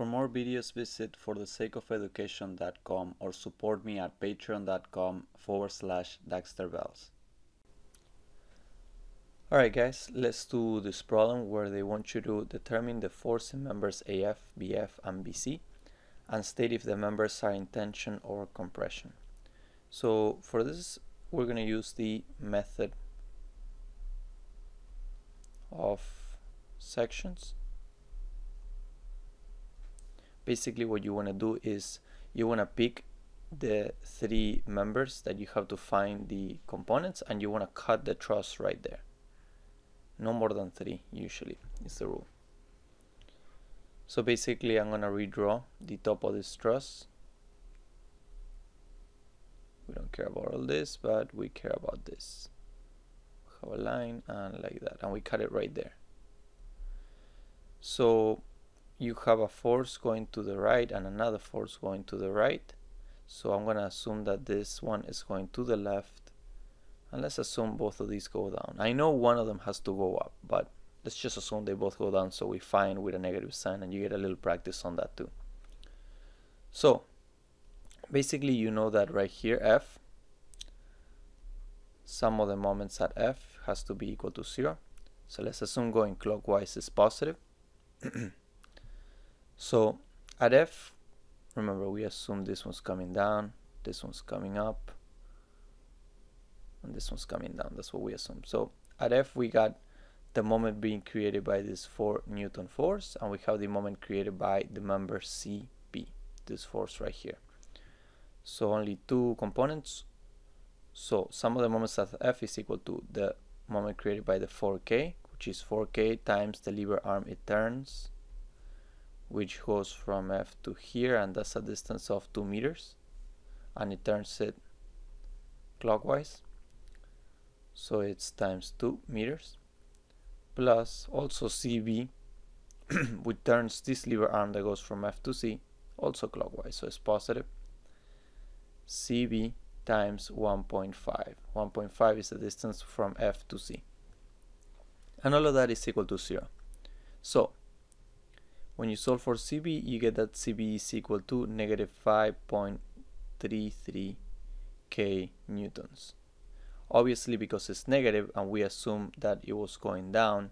For more videos, visit ForTheSakeOfEducation.com or support me at patreon.com/DaxterBells. Alright guys, let's do this problem where they want you to determine the forcing members AF, BF, and BC and state if the members are in tension or compression. So for this, we're going to use the method of sections. Basically what you want to do is you want to pick the three members that you have to find the components, and you want to cut the truss right there. No more than three, usually, is the rule. So basically I'm going to redraw the top of this truss. We don't care about all this, but we care about this. Have a line and like that, and we cut it right there. So you have a force going to the right and another force going to the right. So I'm going to assume that this one is going to the left. And let's assume both of these go down. I know one of them has to go up, but let's just assume they both go down, so we find with a negative sign, and you get a little practice on that too. So basically you know that right here, F, sum of the moments at F has to be equal to 0. So let's assume going clockwise is positive. So at F, remember we assume this one's coming down, this one's coming up, and this one's coming down. That's what we assume. So at F we got the moment being created by this 4 Newton force, and we have the moment created by the member CB, this force right here. So only two components. So sum of the moments at F is equal to the moment created by the 4K, which is 4K times the lever arm it turns, which goes from F to here, and that's a distance of 2 meters, and it turns it clockwise. So it's times 2 meters, plus also CB, which turns this lever arm that goes from F to C, also clockwise, so it's positive. CB times 1.5. 1.5 is the distance from F to C. And all of that is equal to 0. So when you solve for CB, you get that CB is equal to negative 5.33 kN. Obviously, because it's negative and we assume that it was going down,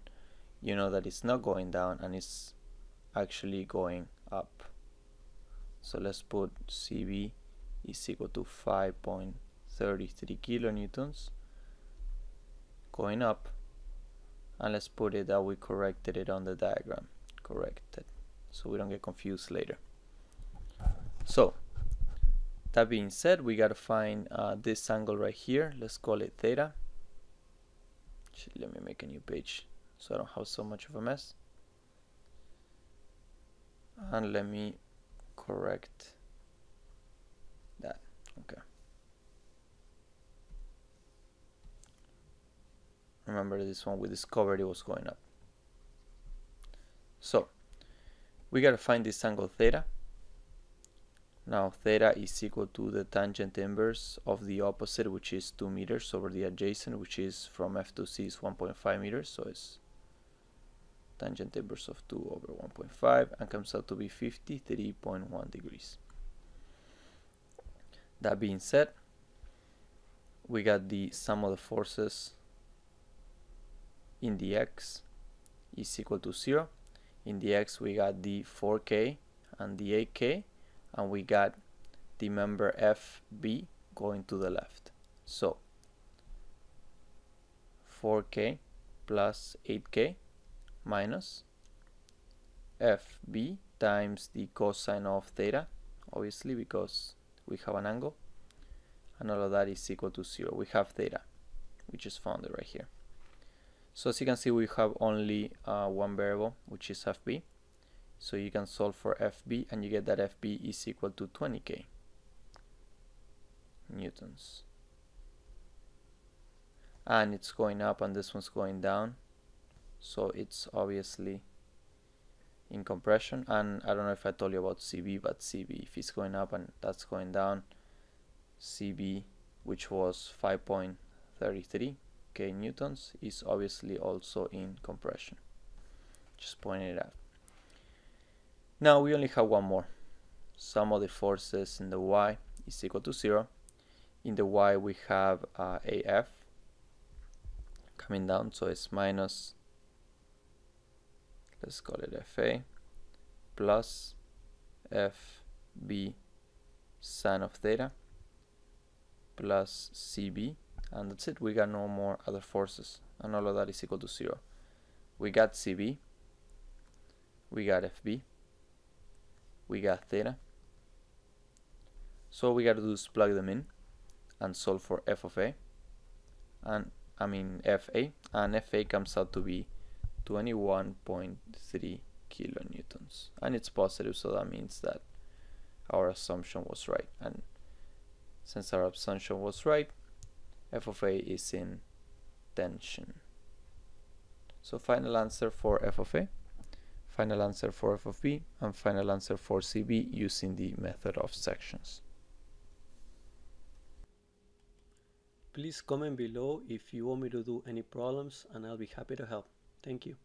you know that it's not going down and it's actually going up. So let's put CB is equal to 5.33 kN going up, and let's put it that we corrected it on the diagram, corrected, so we don't get confused later. So that being said, we gotta find this angle right here. Let's call it theta. Actually, let me make a new page so I don't have so much of a mess. And let me correct that. Okay. Remember this one, we discovered it was going up. So we gotta find this angle theta. Now theta is equal to the tangent inverse of the opposite, which is 2 meters, over the adjacent, which is from F to C is 1.5 meters. So it's tangent inverse of 2 over 1.5, and comes out to be 53.1 degrees. That being said, we got the sum of the forces in the X is equal to 0. In the X we got the 4K and the 8K. And we got the member FB going to the left. So 4K plus 8K minus FB times the cosine of theta, obviously, because we have an angle, and all of that is equal to 0. We have theta, we just found it right here. So as you can see, we have only one variable, which is FB. So you can solve for FB, and you get that FB is equal to 20 kN. And it's going up and this one's going down. So it's obviously in compression. And I don't know if I told you about CB, but CB, if it's going up and that's going down, CB, which was 5.33 kN, is obviously also in compression. Just pointing it out. Now we only have one more. Sum of the forces in the y is equal to 0. In the y we have AF coming down, so it's minus, let's call it FA, plus FB sine of theta plus CB, and that's it. We got no more other forces, and all of that is equal to 0. We got CB, we got FB, we got theta. So all we got to do is plug them in and solve for f of a, and I mean FA, and FA comes out to be 21.3 kilonewtons, and it's positive, so that means that our assumption was right. And since our assumption was right, f of a is in tension. So final answer for f of a, final answer for f of b, and final answer for CB using the method of sections. Please comment below if you want me to do any problems, and I'll be happy to help. Thank you.